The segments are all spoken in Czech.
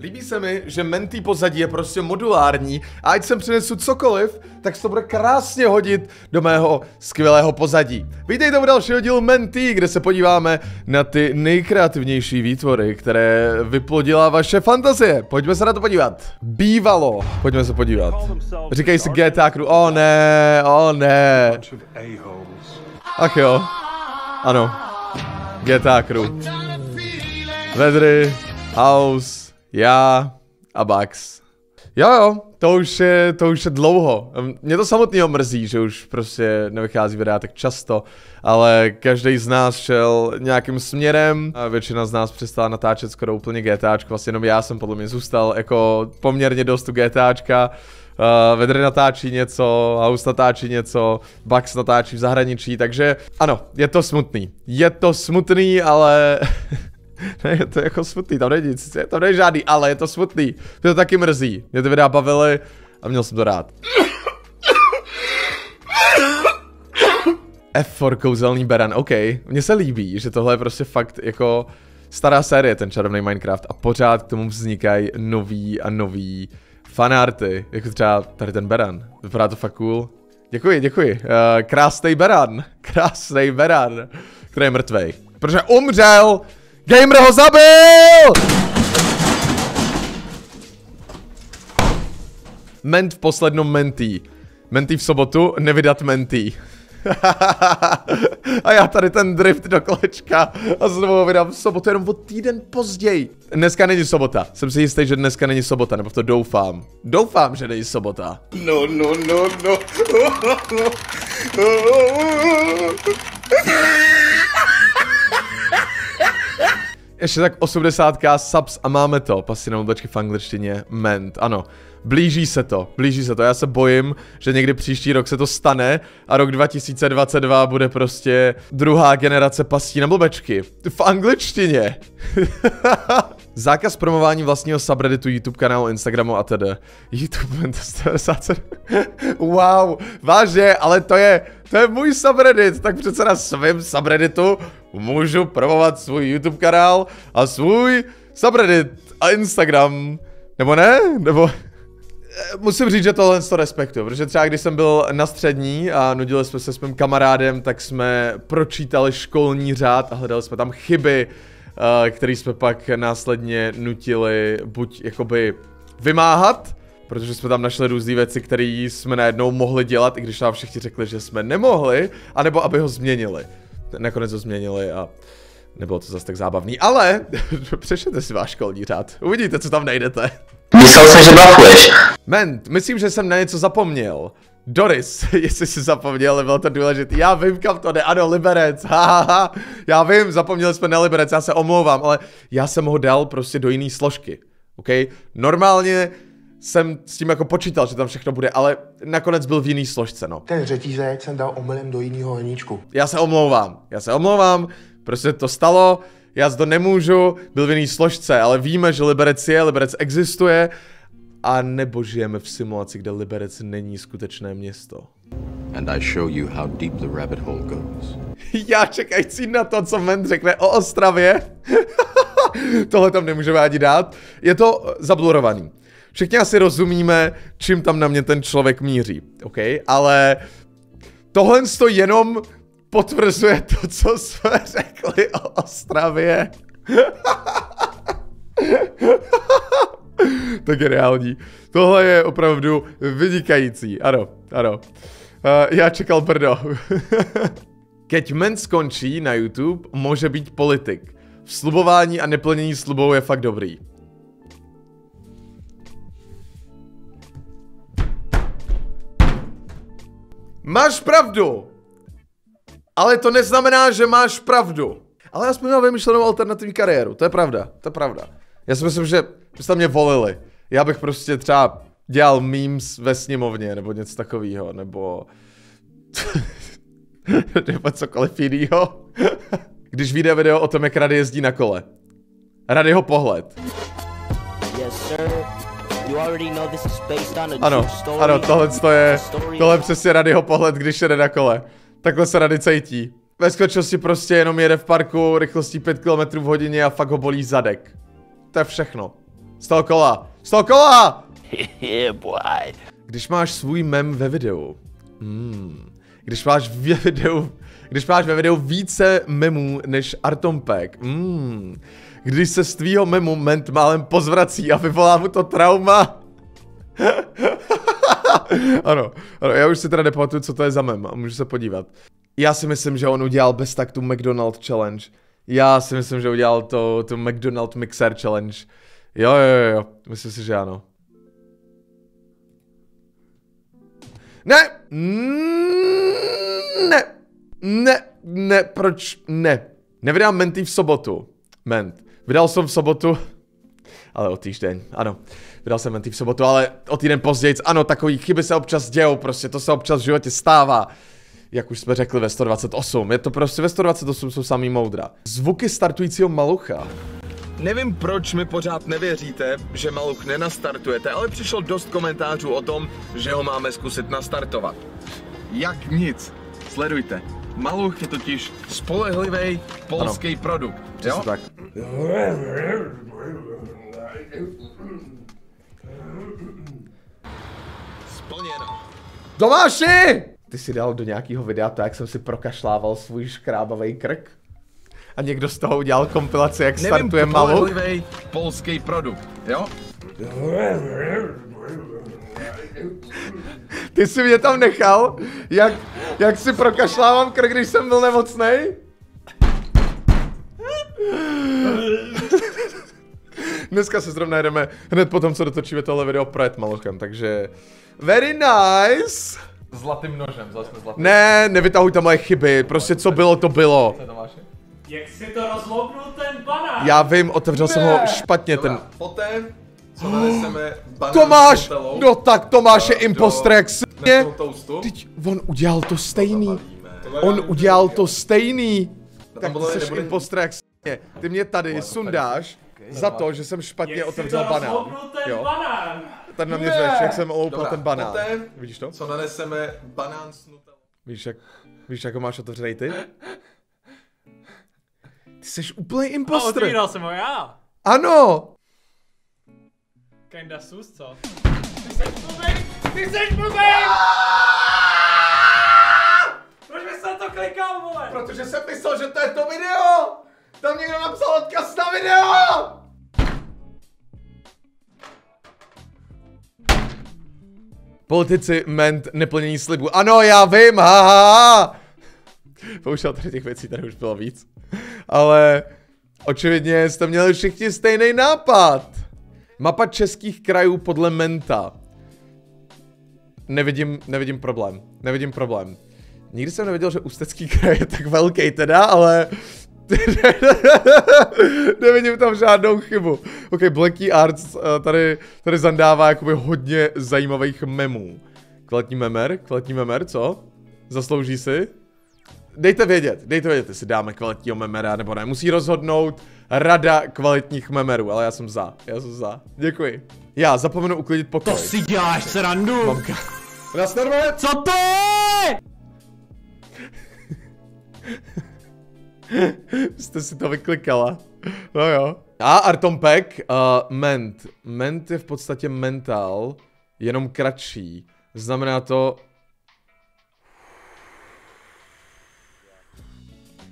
Líbí se mi, že mentý pozadí je prostě modulární a ať sem přinesu cokoliv, tak se to bude krásně hodit do mého skvělého pozadí. Vítejte u dalšího dílu Mentý, kde se podíváme na ty nejkreativnější výtvory, které vyplodila vaše fantazie. Pojďme se na to podívat. Bývalo. Pojďme se podívat. Říkají si GTA Crew. O ne, o ne. Ach jo. Ano. GTA Crew. Vedry, House. Já a Bugs. Jo, to už je dlouho. Mě to samotného mrzí, že už prostě nevychází videa tak často, ale každý z nás šel nějakým směrem a většina z nás přestala natáčet skoro úplně GTAčku, vlastně jenom já jsem podle mě zůstal jako poměrně dost u GTAčka. Vedry natáčí něco, House natáčí něco, Bugs natáčí v zahraničí, takže ano, je to smutný. Je to smutný, ale... Ne, je to jako smutný, tam není nic, tam není žádný, ale je to smutný. Mě to taky mrzí, mě ty videa bavily a měl jsem to rád. F4 kouzelný beran, ok, mně se líbí, že tohle je prostě fakt jako stará série, ten čarovný Minecraft, a pořád k tomu vznikají nový a nový fanarty, jako třeba tady ten beran, vypadá to fakt cool. Děkuji, děkuji, krásnej beran, který je mrtvej, protože umřel. Gamer ho zabil! Ment v poslednom mentý. Mentý v sobotu, nevydat mentý. A já tady ten drift do kolečka a znovu ho vydám v sobotu, jenom o týden později. Dneska není sobota, jsem si jistý, že dneska není sobota, nebo to doufám. Doufám, že není sobota. No. Ještě tak 80k subs a máme to. Pasy na oblačky v angličtině. Ment, ano. Blíží se to, blíží se to. Já se bojím, že někdy příští rok se to stane a rok 2022 bude prostě druhá generace pastí na blbečky. V angličtině. Zákaz promování vlastního subredditu, YouTube kanálu, Instagramu a tedy. YouTube Ment 197. Wow, vážně, ale to je můj subreddit, tak přece na svém subredditu můžu promovat svůj YouTube kanál a svůj subreddit a Instagram. Nebo ne? Nebo... Musím říct, že tohle to respektuju, protože třeba když jsem byl na střední a nudili jsme se s mým kamarádem, tak jsme pročítali školní řád a hledali jsme tam chyby, které jsme pak následně nutili buď jakoby vymáhat, protože jsme tam našli různé věci, které jsme najednou mohli dělat, i když nám všichni řekli, že jsme nemohli, anebo aby ho změnili. Nakonec ho změnili a nebylo to zase tak zábavný, ale přečtěte si váš školní řád, uvidíte, co tam najdete. Myslel jsem, že blafuješ. Ment, myslím, že jsem na něco zapomněl. Doris, jestli jsi zapomněl, ale bylo to důležité. Já vím, kam to jde, ano, Liberec, hahaha. Já vím, zapomněli jsme na Liberec, já se omlouvám, ale já jsem ho dal prostě do jiné složky, ok? Normálně jsem s tím jako počítal, že tam všechno bude, ale nakonec byl v jiný složce, no. Ten řetízec jsem dal omylem do jiného hníčku. Já se omlouvám, prostě to stalo. Já to nemůžu, byl v jiný složce, ale víme, že Liberec je, Liberec existuje. A nebo žijeme v simulaci, kde Liberec není skutečné město. And I show you how deep the rabbit hole goes. Já čekající na to, co Ment řekne o Ostravě. Tohle tam nemůžeme ani dát. Je to zablurovaný. Všichni asi rozumíme, čím tam na mě ten člověk míří, ok? Ale tohle to jenom... potvrzuje to, co jsme řekli o Ostravě. To je reální. Tohle je opravdu vynikající. Ano, ano. Já čekal brdo. Keď Ment skončí na YouTube, může být politik. V slubování a neplnění slubou je fakt dobrý. Máš pravdu! Ale to neznamená, že máš pravdu. Ale já jsem měl vymyšlenou alternativní kariéru, to je pravda, to je pravda. Já si myslím, že byste mě volili. Já bych prostě třeba dělal memes ve sněmovně, nebo něco takového, nebo... nebo cokoliv jinýho. Když vyjde video o tom, jak Rady jezdí na kole. Radyho pohled. Yes, sir. Ano, ano, tohle přesně Radyho pohled, když jede na kole. Takhle se Rady cítí. Ve skutečnosti prostě jenom jede v parku rychlostí 5 km/h a fakt ho bolí zadek. To je všechno. 100 kola! Yeah, boy. Když máš svůj mem ve videu. Když máš ve videu více memů než Artom Peck. Když se z tvýho memu ment málem pozvrací a vyvolá mu to trauma. Ano, já už si teda nepamatuju, co to je za mem a můžu se podívat. Já si myslím, že on udělal bez tak tu McDonald's challenge. Já si myslím, že udělal tu McDonald's mixer challenge. Jo, myslím si, že ano. Ne, proč ne? Nevydám menty v sobotu. Vydal jsem v sobotu, ale o týždeň, ano. Vydal jsem menty v sobotu, ale o týden později, ano, takový chyby se občas dějou, prostě to se občas v životě stává. Jak už jsme řekli ve 128, je to prostě ve 128 jsou samý moudra. Zvuky startujícího Malucha. Nevím, proč mi pořád nevěříte, že Maluch nenastartujete, ale přišlo dost komentářů o tom, že ho máme zkusit nastartovat. Jak nic, sledujte. Maluch je totiž spolehlivý polský produkt, jo? Tak. Splněno. Domáši! Ty si dal do nějakého videa to, jak jsem si prokašlával svůj škrábavý krk? A někdo z toho udělal kompilaci, jak startuje Maluch? Nevím, polský produkt, jo? Ty jsi mě tam nechal, jak si prokašlávám krk, když jsem byl nemocnej? Dneska se zrovna jedeme hned potom, co dotočíme tohle video, projet Maluchem, takže... Very nice! Zlatým nožem, zlatým. Ne, nevytahujte moje chyby, prostě co bylo, to bylo. Jak si to rozloupnul ten banán? Já vím, otevřel jsem ho špatně. Dobrá, ten... Poté, co naneseme banán Tomáš! No tak Tomáš je impostor jak s***ně. Teď, on udělal to stejný. On udělal to stejný. Tak ty jsi impostor jak s***ně. Ty mě tady sundáš za to, že jsem špatně otevřel banán. Jo. Tady na mě řeš, jak jsem oloupal ten banán. Poté, vidíš to? Co naneseme banán s nutelou. Víš jak ho máš otevřený ty? Ty seš úplný impostor. Otvíral jsem ho já. Ano. Kinda sus, co? Ty seš blbej! Proč bys na to klikal, vole? Protože jsem myslel, že to je to video. Tam někdo napsal odkaz na video. Politici ment neplnění slibu. Ano, já vím, haha. Poušel tady těch věcí, tady už bylo víc. Ale očividně jste měli všichni stejný nápad. Mapa českých krajů podle menta. Nevidím problém. Nikdy jsem nevěděl, že Ústecký kraj je tak velký teda, ale... Nevidím tam žádnou chybu. Ok, Blacky Arts tady zandává jakoby hodně zajímavých memů. Kvalitní memer, co? Zaslouží si? Dejte vědět, jestli dáme kvalitního memera nebo ne. Musí rozhodnout rada kvalitních memerů, ale já jsem za. Děkuji. Já zapomenu uklidit pokoj. To si děláš srandu! Mamka. Co to je? Jste si to vyklikala. No jo. A Artom Peck, ment. Ment je v podstatě mental, jenom kratší. Znamená to...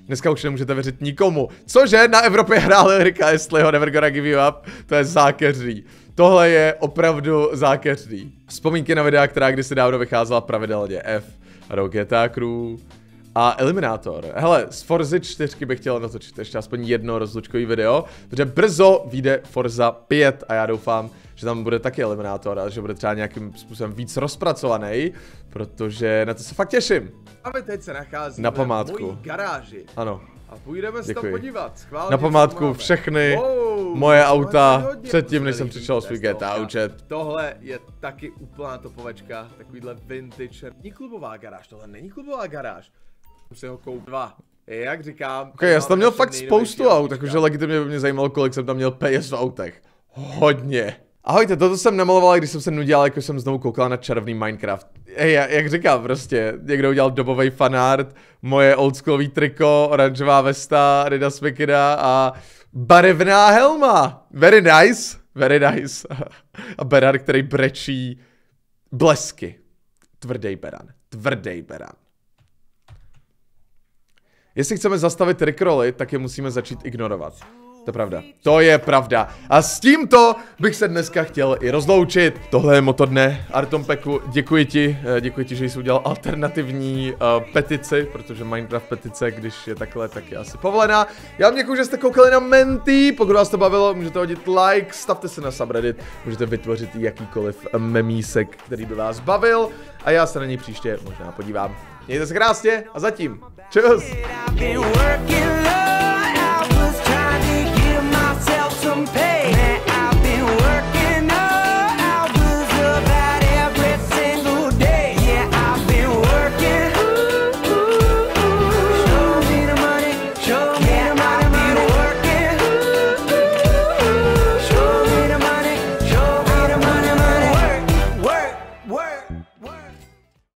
Dneska už nemůžete věřit nikomu. Cože? Na Evropě hrál Rick Astleyho Never Gonna Give You Up. To je zákeřný. Tohle je opravdu zákeřný. Vzpomínky na videa, která kdysi dávno vycházela pravidelně. F4, GTA Crew a Eliminátor. Hele, z Forzy 4 bych chtěl natočit ještě aspoň jedno rozlučkový video, protože brzo vyjde Forza 5 a já doufám, že tam bude taky Eliminátor a že bude třeba nějakým způsobem víc rozpracovaný, protože na to se fakt těším. A my teď se nacházíme na památku. V mojí garáži. Ano. A půjdeme se tam podívat. Schválně, na památku všechny moje auta předtím, než jsem přišel o svůj GTA účet. Tohle je taky úplná topovečka, takovýhle vintage. Není klubová garáž, tohle není klubová garáž. Musím ho koupit dva. Jak říkám... Ok, já jsem tam měl fakt spoustu aut, takže legitimně by mě zajímalo, kolik jsem tam měl peněz v autech. Hodně. Ahojte, toto jsem namaloval, když jsem se nudělal, jako jsem znovu koukal na čarovný Minecraft. Hej, jak říkám, prostě, někdo udělal dobovej fanart, moje oldschoolový triko, oranžová vesta, Rada Smekina a barevná helma. Very nice, Very nice. A beran, který brečí blesky. Tvrdý beran. Tvrdý beran. Jestli chceme zastavit Rickroly, tak je musíme začít ignorovat. To je pravda. To je pravda. A s tímto bych se dneska chtěl i rozloučit. Tohle je moto dne. Artom Pecku, děkuji ti, že jsi udělal alternativní petici, protože Minecraft petice, když je takhle, tak je asi povolená. Já vám děkuji, že jste koukali na Menty. Pokud vás to bavilo, můžete hodit like, stavte se na subreddit, můžete vytvořit jakýkoliv memísek, který by vás bavil. A já se na něj příště možná podívám. Mějte se krásně a zatím. Čus!